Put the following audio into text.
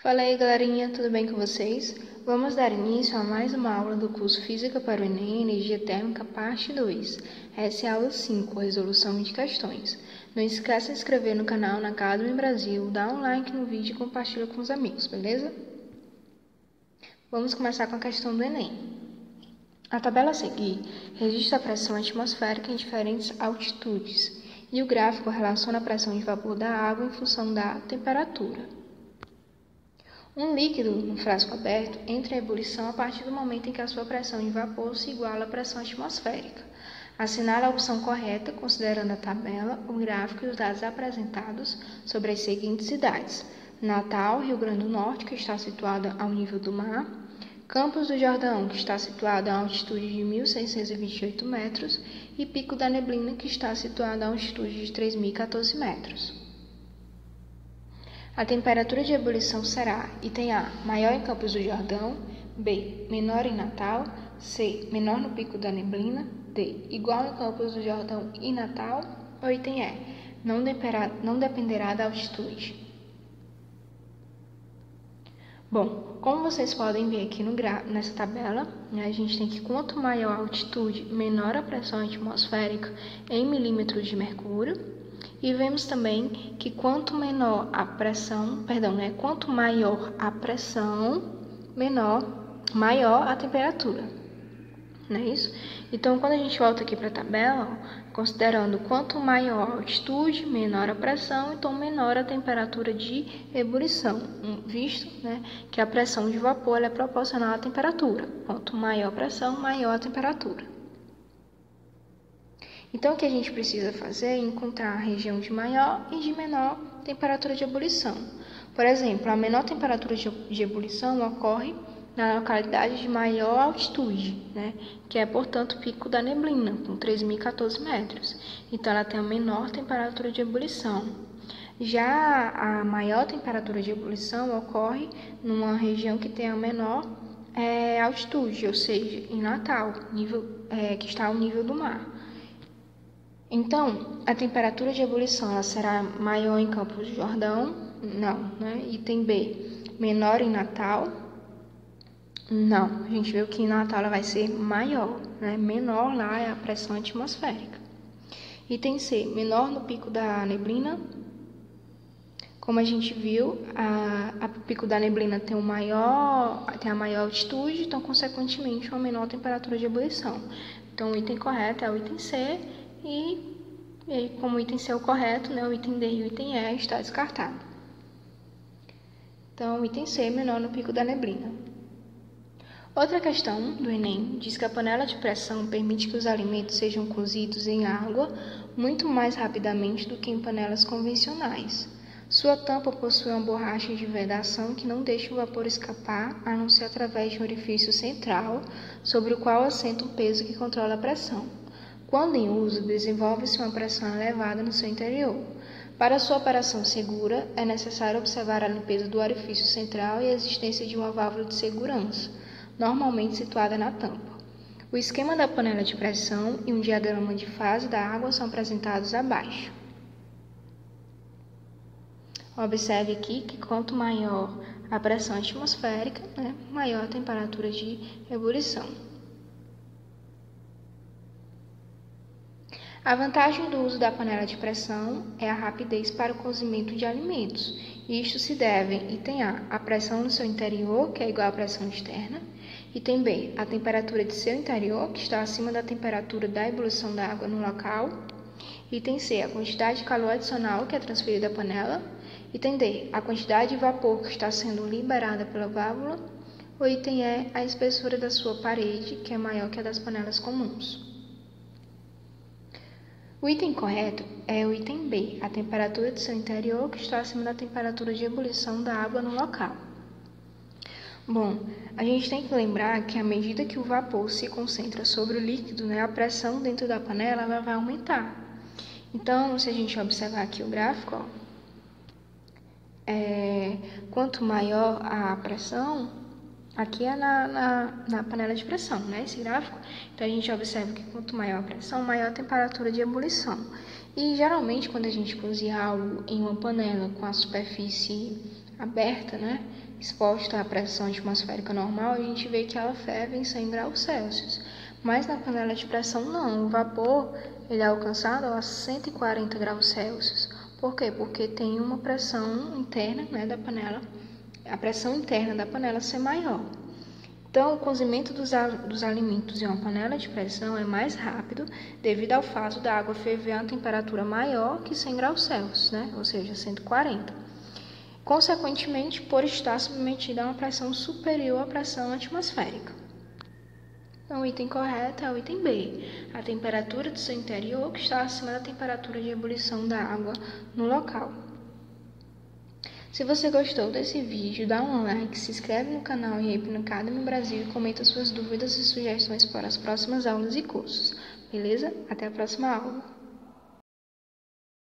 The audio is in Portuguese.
Fala aí galerinha, tudo bem com vocês? Vamos dar início a mais uma aula do curso Física para o Enem, Energia Térmica, parte 2. Essa é a aula 5, resolução de questões. Não esquece de se inscrever no canal Unacademy Brasil, dá um like no vídeo e compartilha com os amigos, beleza? Vamos começar com a questão do Enem. A tabela a seguir registra a pressão atmosférica em diferentes altitudes e o gráfico relaciona a pressão de vapor da água em função da temperatura. Um líquido no frasco aberto entra em ebulição a partir do momento em que a sua pressão de vapor se iguala à pressão atmosférica. Assinale a opção correta, considerando a tabela, o gráfico e os dados apresentados sobre as seguintes cidades: Natal, Rio Grande do Norte, que está situada ao nível do mar; Campos do Jordão, que está situada a altitude de 1.628 metros; e Pico da Neblina, que está situada a altitude de 3.014 metros. A temperatura de ebulição será: item A, maior em Campos do Jordão; B, menor em Natal; C, menor no Pico da Neblina; D, igual em Campos do Jordão e Natal; ou item E, não dependerá da altitude. Bom, como vocês podem ver aqui nessa tabela, a gente tem que quanto maior a altitude, menor a pressão atmosférica em milímetros de mercúrio. E vemos também que quanto maior a pressão, maior a temperatura, não é isso? Então, quando a gente volta aqui para a tabela, ó, considerando quanto maior a altitude, menor a pressão, então menor a temperatura de ebulição, visto, né, que a pressão de vapor é proporcional à temperatura. Quanto maior a pressão, maior a temperatura. Então, o que a gente precisa fazer é encontrar a região de maior e de menor temperatura de ebulição. Por exemplo, a menor temperatura de ebulição ocorre na localidade de maior altitude, né? Que é, portanto, Pico da Neblina, com 3.014 metros. Então, ela tem a menor temperatura de ebulição. Já a maior temperatura de ebulição ocorre numa região que tem a menor altitude, ou seja, em Natal, que está ao nível do mar. Então, a temperatura de ebulição ela será maior em Campos do Jordão? Não, né? Item B, menor em Natal? Não. A gente viu que em Natal ela vai ser maior, né? Menor lá é a pressão atmosférica. Item C, menor no Pico da Neblina? Como a gente viu, a Pico da Neblina tem a maior altitude, então, consequentemente, uma menor temperatura de ebulição. Então, o item correto é o item C. E como o item C é o correto, né, o item D e o item E está descartado. Então, o item C é menor no Pico da Neblina. Outra questão do Enem diz que a panela de pressão permite que os alimentos sejam cozidos em água muito mais rapidamente do que em panelas convencionais. Sua tampa possui uma borracha de vedação que não deixa o vapor escapar, a não ser através de um orifício central, sobre o qual assenta um peso que controla a pressão. Quando em uso, desenvolve-se uma pressão elevada no seu interior. Para sua operação segura, é necessário observar a limpeza do orifício central e a existência de uma válvula de segurança, normalmente situada na tampa. O esquema da panela de pressão e um diagrama de fase da água são apresentados abaixo. Observe aqui que quanto maior a pressão atmosférica, né, maior a temperatura de ebulição. A vantagem do uso da panela de pressão é a rapidez para o cozimento de alimentos. Isto se deve, item A, à pressão no seu interior, que é igual à pressão externa; item B, à temperatura de seu interior, que está acima da temperatura da ebulição da água no local; item C, a quantidade de calor adicional que é transferida à panela; item D, a quantidade de vapor que está sendo liberada pela válvula; ou item E, a espessura da sua parede, que é maior que a das panelas comuns. O item correto é o item B, a temperatura de seu interior, que está acima da temperatura de ebulição da água no local. Bom, a gente tem que lembrar que à medida que o vapor se concentra sobre o líquido, né, a pressão dentro da panela ela vai aumentar. Então, se a gente observar aqui o gráfico, ó, quanto maior a pressão, aqui é na panela de pressão, né, esse gráfico. Então, a gente observa que quanto maior a pressão, maior a temperatura de ebulição. E, geralmente, quando a gente cozinha algo em uma panela com a superfície aberta, né, exposta à pressão atmosférica normal, a gente vê que ela ferve em 100 graus Celsius. Mas na panela de pressão não, o vapor ele é alcançado a 140 graus Celsius. Por quê? Porque tem uma pressão interna, né, da panela, a pressão interna da panela ser maior. Então, o cozimento dos alimentos em uma panela de pressão é mais rápido devido ao fato da água ferver a uma temperatura maior que 100 graus Celsius, né? Ou seja, 140. Consequentemente, por estar submetida a uma pressão superior à pressão atmosférica. Então, o item correto é o item B, a temperatura do seu interior que está acima da temperatura de ebulição da água no local. Se você gostou desse vídeo, dá um like, se inscreve no canal e aí no Unacademy Brasil e comenta suas dúvidas e sugestões para as próximas aulas e cursos. Beleza? Até a próxima aula!